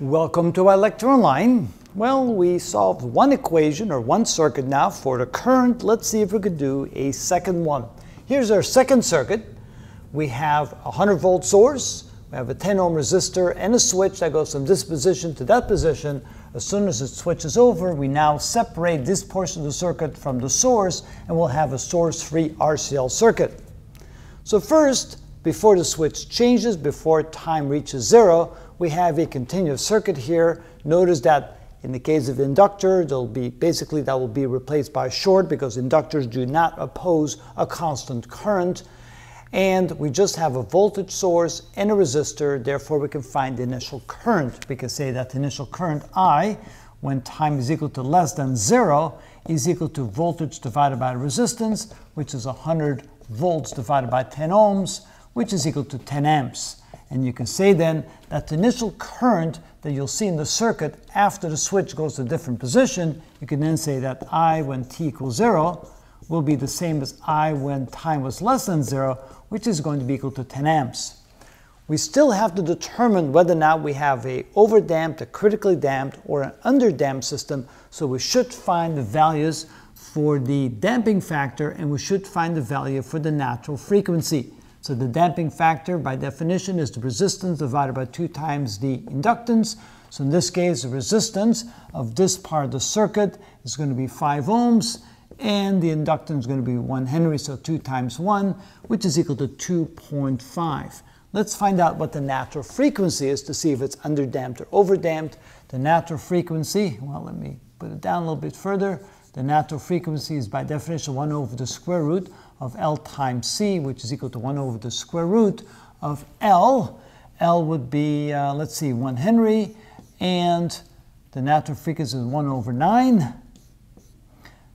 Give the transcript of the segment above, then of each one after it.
Welcome to our lecture online. Well, we solved one equation or one circuit now for the current. Let's see if we could do a second one. Here's our second circuit. We have a 100-volt source, we have a 10-ohm resistor and a switch that goes from this position to that position. As soon as it switches over, we now separate this portion of the circuit from the source and we'll have a source-free RCL circuit. So first, before the switch changes, before time reaches zero, we have a continuous circuit here. Notice that in the case of inductor, that will be replaced by short because inductors do not oppose a constant current. And we just have a voltage source and a resistor, therefore we can find the initial current. We can say that the initial current I, when time is equal to less than zero, is equal to voltage divided by resistance, which is 100 volts divided by 10 ohms, which is equal to 10 amps. And you can say then that the initial current that you'll see in the circuit after the switch goes to a different position, you can then say that I when t equals 0 will be the same as I when time was less than 0, which is going to be equal to 10 amps. We still have to determine whether or not we have a overdamped, a critically damped, or an underdamped system, so we should find the values for the damping factor and we should find the value for the natural frequency. So the damping factor, by definition, is the resistance divided by 2 times the inductance. So in this case, the resistance of this part of the circuit is going to be 5 ohms, and the inductance is going to be 1 Henry, so 2 times 1, which is equal to 2.5. Let's find out what the natural frequency is to see if it's underdamped or overdamped. The natural frequency, well, let me put it down a little bit further. The natural frequency is by definition 1 over the square root of L times C, which is equal to 1 over the square root of L. L would be, 1 Henry, and the natural frequency is 1 over 9.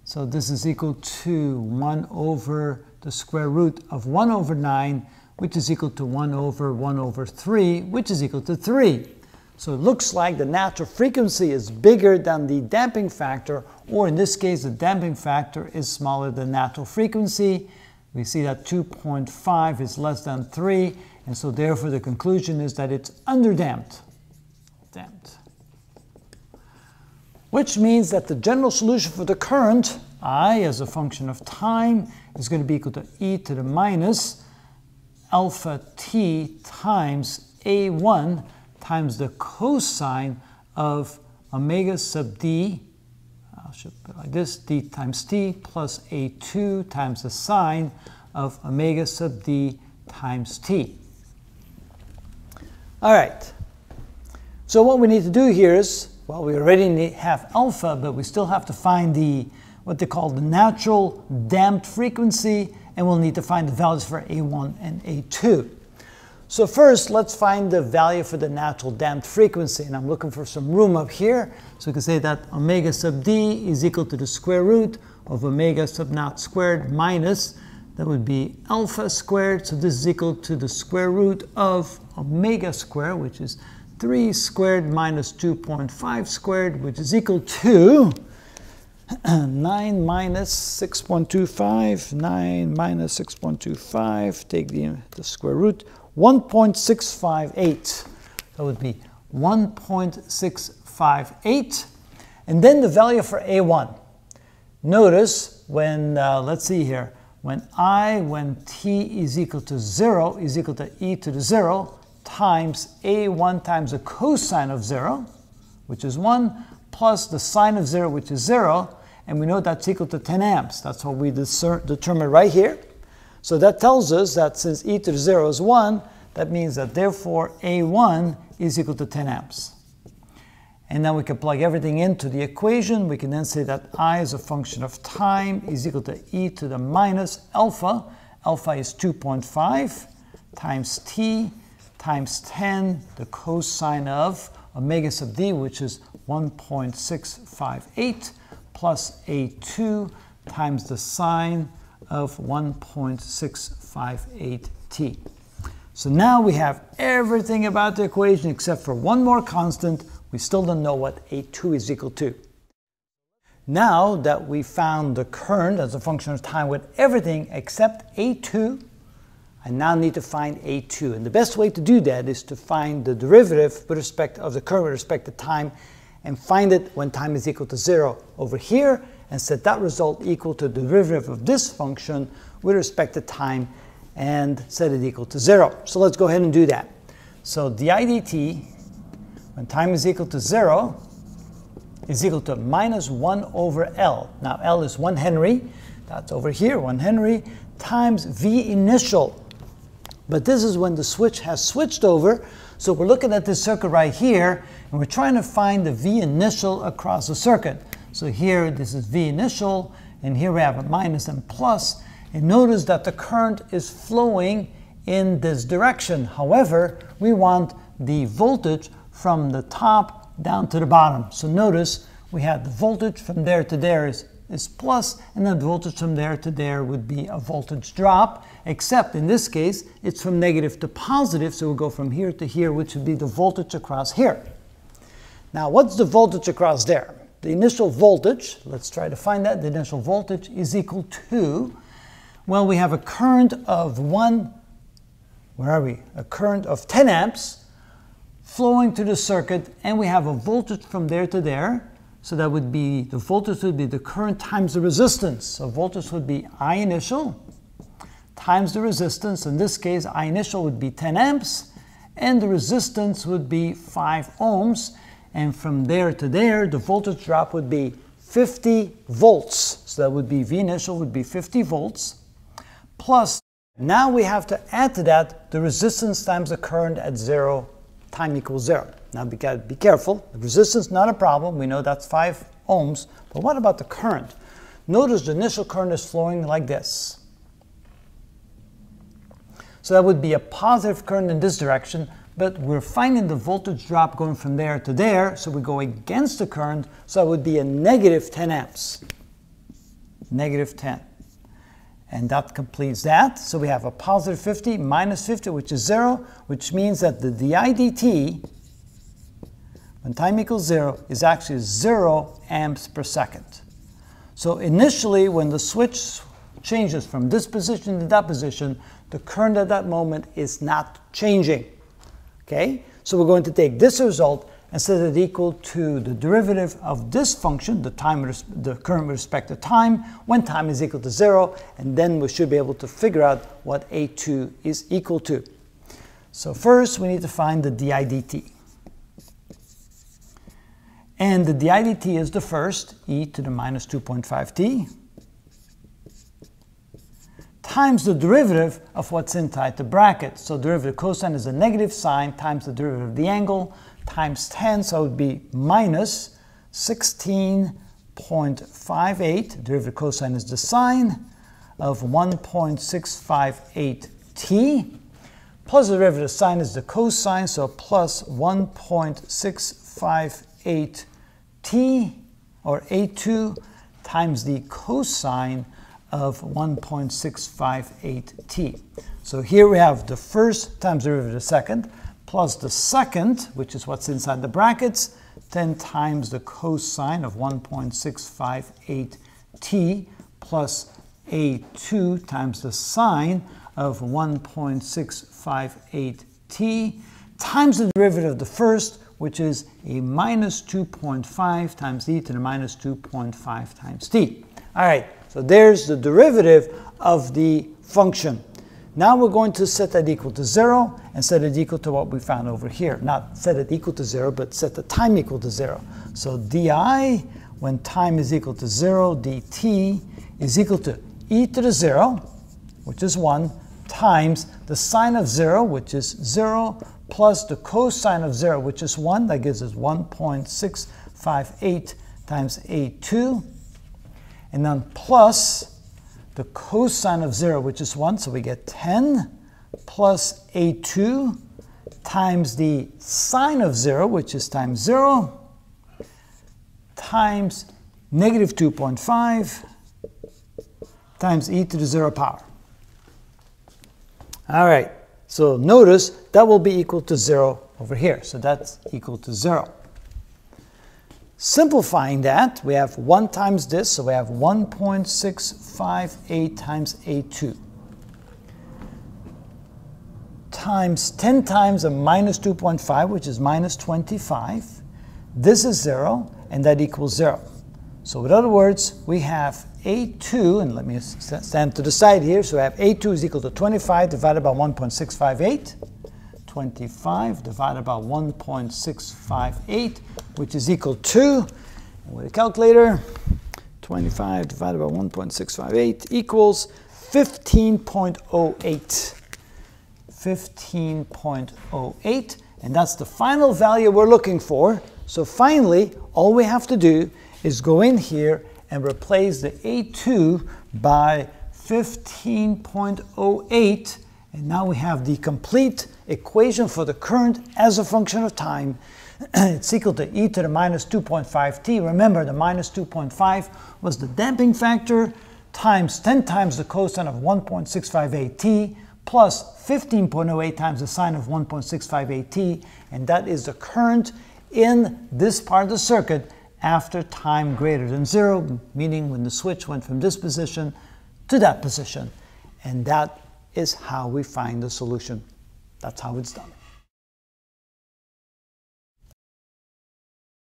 So this is equal to 1 over the square root of 1 over 9, which is equal to 1 over 3, which is equal to 3. So it looks like the natural frequency is bigger than the damping factor, or in this case, the damping factor is smaller than natural frequency. We see that 2.5 is less than 3, and so therefore the conclusion is that it's underdamped. Damped. Which means that the general solution for the current, I as a function of time, is going to be equal to e to the minus alpha t times A1 times the cosine of omega sub d, I should put it like this, d times t plus a2 times the sine of omega sub d times t. All right, so what we need to do here is, well, we already have alpha, but we still have to find the, what they call the natural damped frequency, and we'll need to find the values for A1 and A2. So first, let's find the value for the natural damped frequency, and I'm looking for some room up here. So we can say that omega sub d is equal to the square root of omega sub naught squared minus, that would be alpha squared, so this is equal to the square root of omega squared, which is 3 squared minus 2.5 squared, which is equal to 9 minus 6.25, 9 minus 6.25, take the square root, 1.658, that would be 1.658, and then the value for A1. Notice when, when I, when t is equal to 0, is equal to e to the 0 times A1 times the cosine of 0, which is 1, plus the sine of 0, which is 0, and we know that's equal to 10 amps. That's what we determine right here. So that tells us that since e to the 0 is 1, that means that therefore A1 is equal to 10 amps. And then we can plug everything into the equation. We can then say that I as a function of time is equal to e to the minus alpha. Alpha is 2.5 times t times 10, the cosine of omega sub d, which is 1.658, plus A2 times the sine of 1.658t. So now we have everything about the equation except for one more constant. We still don't know what A2 is equal to. Now that we found the current as a function of time with everything except A2, I I now need to find A2. And the best way to do that is to find the derivative with respect of the curve with respect to time, and find it when time is equal to 0 over here, and set that result equal to the derivative of this function with respect to time, and set it equal to 0. So let's go ahead and do that. So di/dt, when time is equal to 0, is equal to minus 1 over L. Now L is 1 Henry, that's over here, 1 Henry, times V initial. But this is when the switch has switched over, so we're looking at this circuit right here, and we're trying to find the V initial across the circuit. So here, this is V initial, and here we have a minus and plus, and notice that the current is flowing in this direction. However, we want the voltage from the top down to the bottom. So notice we have the voltage from there to there is plus, and then the voltage from there to there would be a voltage drop, except in this case it's from negative to positive, so we'll go from here to here, which would be the voltage across here. Now what's the voltage across there? The initial voltage, let's try to find that. The initial voltage is equal to, well, we have a current of 10 amps flowing through the circuit, and we have a voltage from there to there. So that would be, the voltage would be the current times the resistance. So voltage would be I initial times the resistance. In this case, I initial would be 10 amps, and the resistance would be 5 ohms. And from there to there, the voltage drop would be 50 volts. So that would be, V initial would be 50 volts, plus, now we have to add to that the resistance times the current at 0, time equals 0. Now we got to be careful. The resistance, not a problem. We know that's 5 ohms. But what about the current? Notice the initial current is flowing like this. So that would be a positive current in this direction, but we're finding the voltage drop going from there to there, so we go against the current, so that would be a negative 10 amps. Negative 10. And that completes that. So we have a positive 50 minus 50, which is 0, which means that the di/dt, when time equals 0, is actually 0 amps per second. So initially, when the switch changes from this position to that position, the current at that moment is not changing. Okay? So we're going to take this result and set it equal to the derivative of this function, the current with respect to time, when time is equal to 0, and then we should be able to figure out what A2 is equal to. So first, we need to find the di/dt. And the di/dt is the first, e to the minus 2.5t, times the derivative of what's inside the bracket. So derivative cosine is a negative sign, times the derivative of the angle, times 10, so it would be minus 16.58, derivative cosine is the sine, of 1.658t, plus the derivative of sine is the cosine, so plus 1.658 8t, or A2, times the cosine of 1.658t. So here we have the first times the derivative of the second, plus the second, which is what's inside the brackets, 10 times the cosine of 1.658t, plus A2 times the sine of 1.658t, times the derivative of the first, which is a minus 2.5 times e to the minus 2.5 times t. All right, so there's the derivative of the function. Now we're going to set that equal to 0 and set it equal to what we found over here. Not set it equal to 0, but set the time equal to 0. So di, when time is equal to 0, dt is equal to e to the 0, which is 1, times the sine of 0, which is 0, plus the cosine of 0, which is 1, that gives us 1.658 times A2, and then plus the cosine of 0, which is 1, so we get 10, plus A2 times the sine of 0, which is times 0, times negative 2.5 times e to the 0 power. All right. So notice that will be equal to 0 over here. So that's equal to 0. Simplifying that, we have 1 times this, so we have 1.658 times A2. times 10 times a minus 2.5, which is minus 25. This is 0, and that equals 0. So in other words, we have A2, and let me stand to the side here. So we have A2 is equal to 25 divided by 1.658. 25 divided by 1.658, which is equal to, with a calculator, 25 divided by 1.658 equals 15.08. 15.08, and that's the final value we're looking for. So finally, all we have to do is go in here and replace the A2 by 15.08, and now we have the complete equation for the current as a function of time. It's equal to e to the minus 2.5t. Remember, the minus 2.5 was the damping factor, times 10 times the cosine of 1.658t, plus 15.08 times the sine of 1.658t, and that is the current in this part of the circuit after time greater than 0, meaning when the switch went from this position to that position. And that is how we find the solution. That's how it's done.